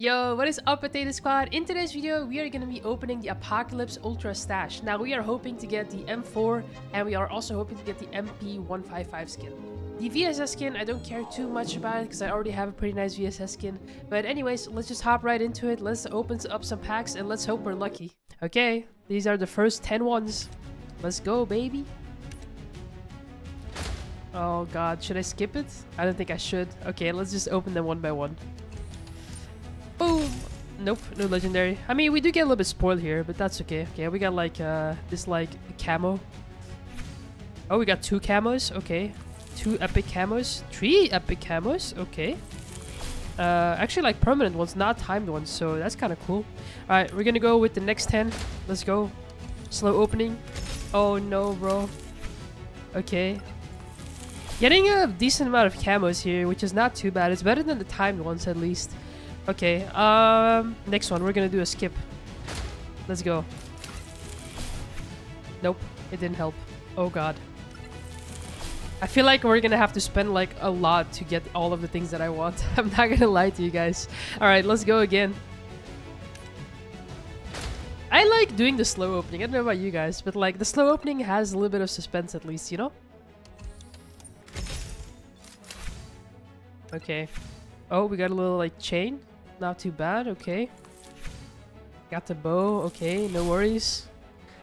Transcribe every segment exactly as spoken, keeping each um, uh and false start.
Yo, what is up, Potato Squad? In today's video, we are going to be opening the Apocalypse Ultra Stash. Now, we are hoping to get the M four, and we are also hoping to get the M P one fifty-five skin. The V S S skin, I don't care too much about it because I already have a pretty nice V S S skin. But anyways, let's just hop right into it. Let's open up some packs, and let's hope we're lucky. Okay, these are the first ten ones. Let's go, baby. Oh, God. Should I skip it? I don't think I should. Okay, let's just open them one by one. Boom! Nope, no legendary. I mean, we do get a little bit spoiled here, but that's okay. Okay, we got like uh, this like camo. Oh, we got two camos. Okay, two epic camos, three epic camos. Okay, uh, actually like permanent ones, not timed ones. So that's kind of cool. All right, we're gonna go with the next ten. Let's go. Slow opening. Oh no, bro. Okay. Getting a decent amount of camos here, which is not too bad. It's better than the timed ones at least. Okay, um, next one. We're gonna do a skip. Let's go. Nope, it didn't help. Oh, God. I feel like we're gonna have to spend, like, a lot to get all of the things that I want. I'm not gonna lie to you guys. Alright, let's go again. I like doing the slow opening. I don't know about you guys, but, like, the slow opening has a little bit of suspense at least, you know? Okay. Oh, we got a little, like, chain. Not too bad, okay. Got the bow, okay, no worries.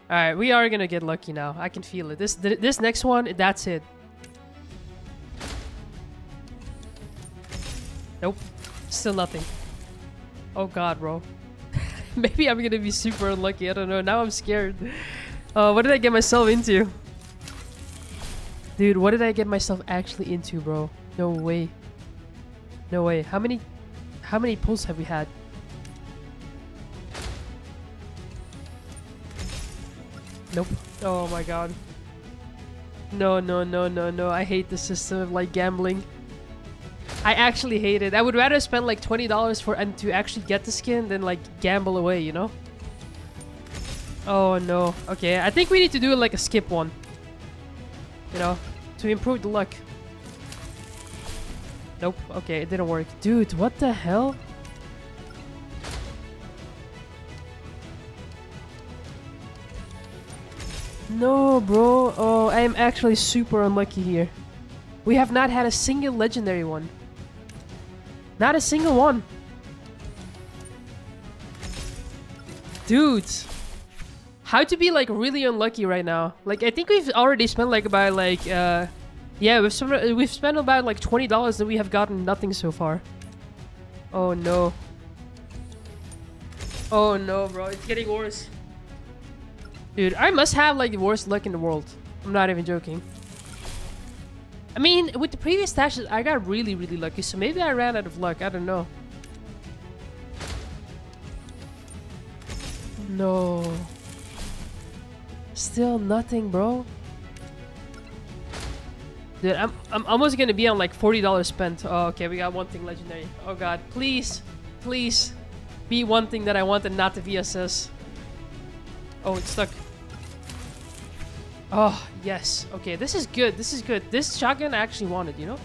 Alright, we are gonna get lucky now. I can feel it. This th this next one, that's it. Nope, still nothing. Oh god, bro. Maybe I'm gonna be super unlucky, I don't know. Now I'm scared. Uh, what did I get myself into? Dude, what did I get myself actually into, bro? No way. No way. How many... How many pulls have we had? Nope. Oh my god. No, no, no, no, no. I hate the system of like gambling. I actually hate it. I would rather spend like twenty dollars for and to actually get the skin than like gamble away, you know? Oh no. Okay, I think we need to do like a skip one. You know, to improve the luck. Nope. Okay, it didn't work. Dude, what the hell? No, bro. Oh, I am actually super unlucky here. We have not had a single legendary one. Not a single one. Dude. How to be, like, really unlucky right now. Like, I think we've already spent, like, about, like, uh... yeah, we've, sp we've spent about like twenty dollars and we have gotten nothing so far. Oh no. Oh no, bro. It's getting worse. Dude, I must have like the worst luck in the world. I'm not even joking. I mean, with the previous stashes, I got really, really lucky. So maybe I ran out of luck. I don't know. No. Still nothing, bro. Dude, I'm, I'm almost gonna be on like forty dollars spent. Oh, okay, we got one thing legendary. Oh god, please, please be one thing that I want and not the V S S. Oh, it's stuck. Oh, yes. Okay, this is good, this is good. This shotgun I actually wanted, you know?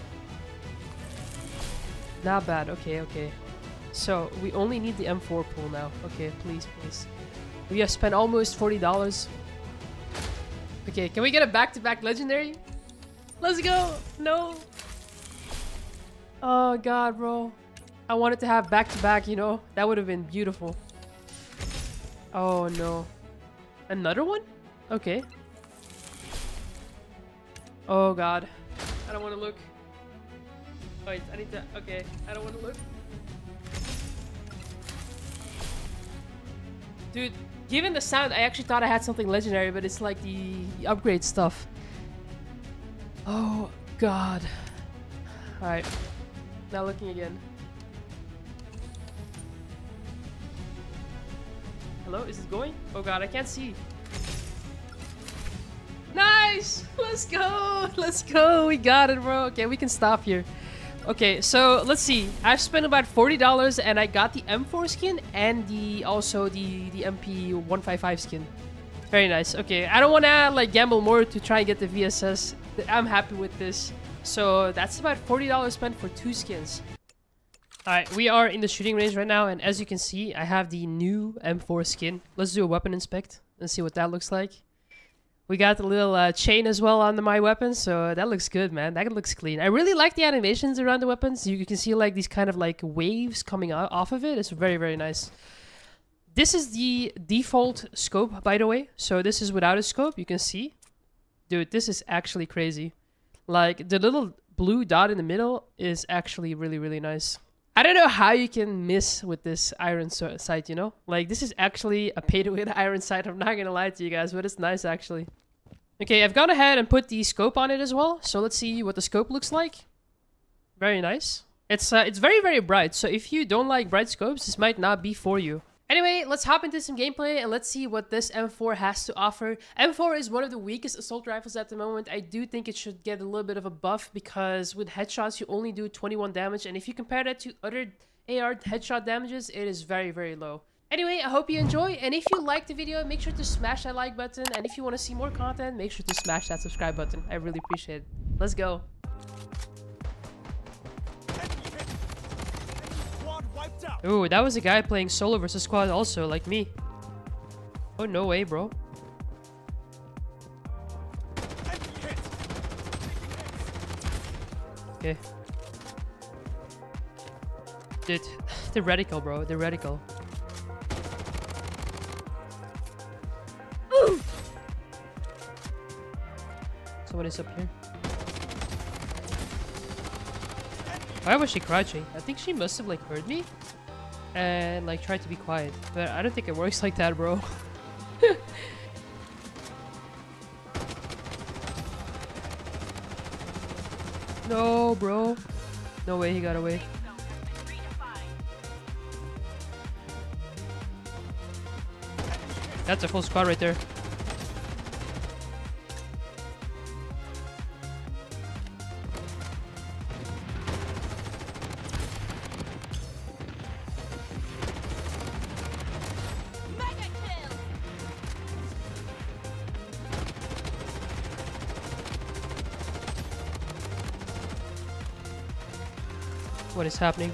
Not bad, okay, okay. So, we only need the M four pool now. Okay, please, please. We have spent almost forty dollars. Okay, can we get a back-to-back legendary? Let's go! No! Oh god, bro. I wanted to have back-to-back, you know? That would have been beautiful. Oh no. Another one? Okay. Oh god. I don't want to look. Wait, I need to... Okay, I don't want to look. Dude, given the sound, I actually thought I had something legendary, but it's like the upgrade stuff. Oh god. Alright. Now looking again. Hello? Is it going? Oh god, I can't see. Nice! Let's go! Let's go! We got it, bro. Okay, we can stop here. Okay, so let's see. I've spent about forty dollars and I got the M four skin and the also the, the M P one fifty-five skin. Very nice. Okay, I don't want to like gamble more to try and get the V S S. I'm happy with this. So that's about forty dollars spent for two skins. Alright, we are in the shooting range right now, and as you can see, I have the new M four skin. Let's do a weapon inspect and see what that looks like. We got the little uh, chain as well on the, my weapon, so that looks good, man. That looks clean. I really like the animations around the weapons. You, you can see like these kind of like waves coming out, off of it. It's very, very nice. This is the default scope, by the way. So this is without a scope, you can see. Dude, this is actually crazy. Like, the little blue dot in the middle is actually really, really nice. I don't know how you can miss with this iron sight, you know? Like, this is actually a pay-to-win iron sight. I'm not gonna lie to you guys, but it's nice, actually. Okay, I've gone ahead and put the scope on it as well. So let's see what the scope looks like. Very nice. It's, uh, it's very, very bright. So if you don't like bright scopes, this might not be for you. Anyway, let's hop into some gameplay and let's see what this M four has to offer. M four is one of the weakest assault rifles at the moment. I do think it should get a little bit of a buff because with headshots, you only do twenty-one damage. And if you compare that to other A R headshot damages, it is very, very low. Anyway, I hope you enjoy. And if you like the video, make sure to smash that like button. And if you want to see more content, make sure to smash that subscribe button. I really appreciate it. Let's go. Ooh, that was a guy playing solo versus squad also, like me. Oh, no way, bro. Okay. Dude, the reticle, bro. The reticle. Ooh. Somebody's up here. Why was she crouching? I think she must have like heard me and like tried to be quiet, but I don't think it works like that, bro. No, bro. No way he got away. That's a full squad right there. What is happening?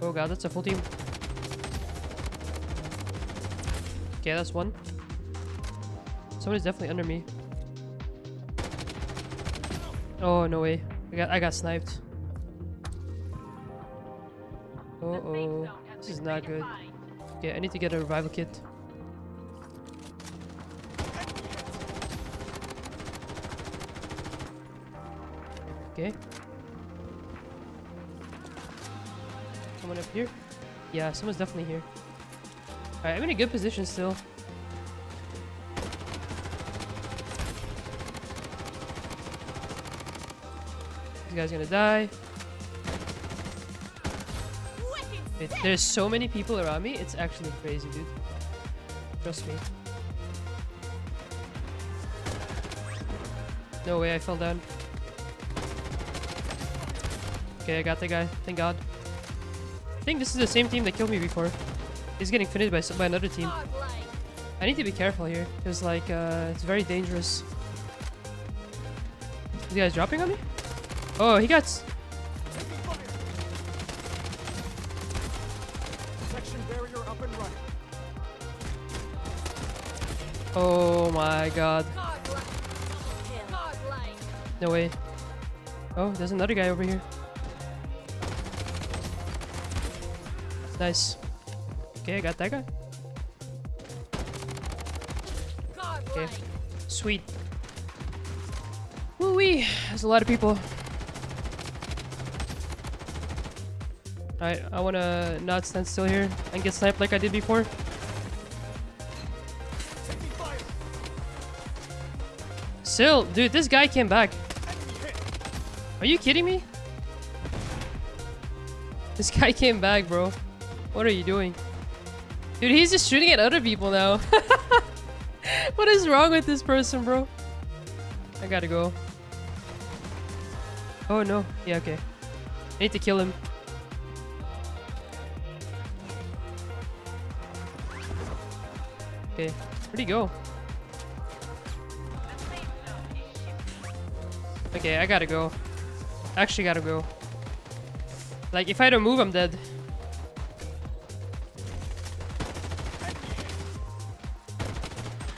Oh god, that's a full team. Okay, that's one. Somebody's definitely under me. Oh, no way. I got, I got sniped. Uh oh, this is not good. Okay, I need to get a revival kit. Okay. Someone up here? Yeah, someone's definitely here. Alright, I'm in a good position still. This guy's gonna die. It, there's so many people around me, it's actually crazy, dude. Trust me. No way, I fell down. Okay, I got the guy. Thank God. I think this is the same team that killed me before. He's getting finished by, by another team. I need to be careful here, because like, uh, it's very dangerous. This guy's dropping on me? Oh, he got... Oh my god. No way. Oh, there's another guy over here. Nice. Okay, I got that guy. Okay. Sweet. Woo-wee. There's a lot of people. Alright, I wanna not stand still here and get sniped like I did before. Still, dude, this guy came back. Are you kidding me? This guy came back, bro. What are you doing? Dude, he's just shooting at other people now. What is wrong with this person, bro? I gotta go. Oh, no. Yeah, okay. I need to kill him. Okay, where'd he go? Okay, I gotta go. I actually gotta go. Like, if I don't move, I'm dead.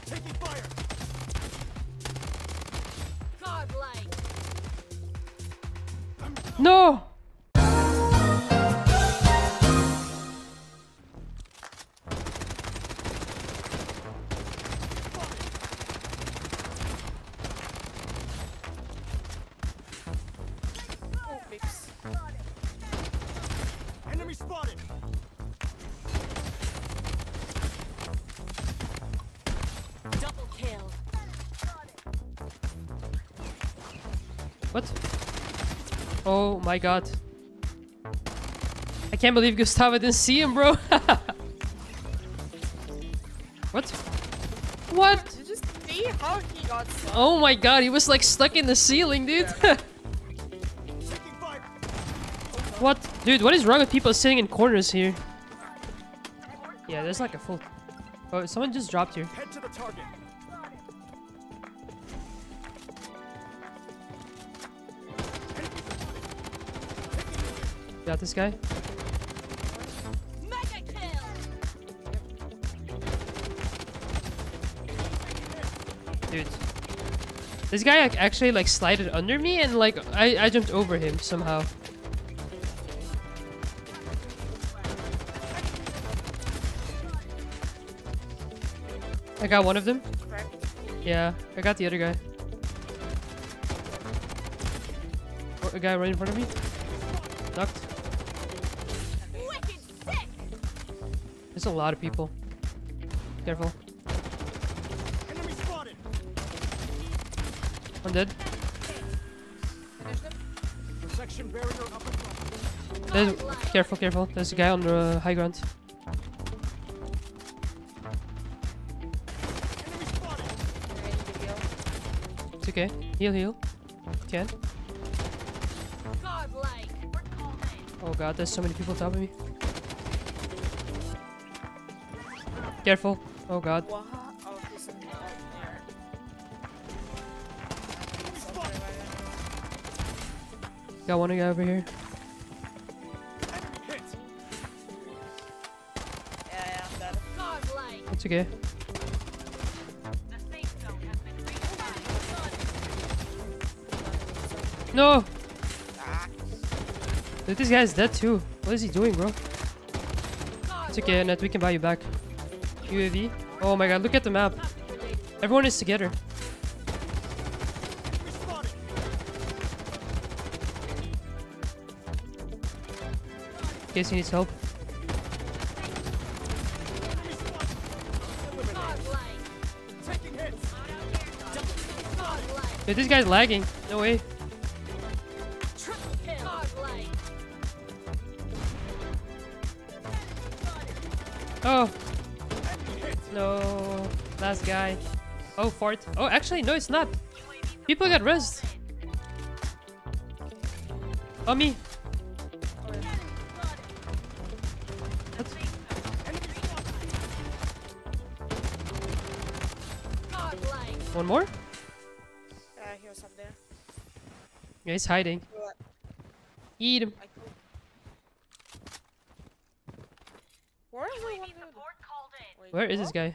Taking fire. Godlike. No! Enemy spotted. Double kill. What? Oh my god. I can't believe Gustavo didn't see him, bro. What? What? Did you just see how he got stuck? Oh my god, he was like stuck in the ceiling, dude. What? Dude, what is wrong with people sitting in corners here? Yeah, there's like a full... Oh, someone just dropped here. Head to the target. Got this guy. Mega kill. Dude. This guy like, actually like slided under me and like I, I jumped over him somehow. I got one of them. Yeah, I got the other guy. A guy right in front of me. Knocked. There's a lot of people. Careful. I'm dead. There's, careful, careful. There's a guy on the high ground. It's okay. Heal, heal. Can. Oh god, there's so many people on top of me. Careful. Oh god. Got one guy over here. It's okay. No! Dude, this guy is dead too. What is he doing, bro? It's okay, Ned. We can buy you back. U A V. Oh my god, look at the map. Everyone is together. In case he needs help. Dude, this guy's lagging. No way. Oh no, last guy. Oh, fort. Oh, actually, no, it's not. People got rezzed. Oh, me. What? One more? Uh, he was up there. Yeah, he's hiding. Eat him. Where is this guy?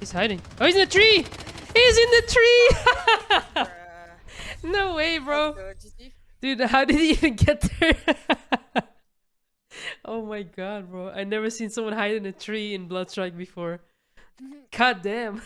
He's hiding. Oh, he's in the tree! He's in the tree! No way, bro. Dude, how did he even get there? Oh my god, bro. I never seen someone hide in a tree in Bloodstrike before. God damn.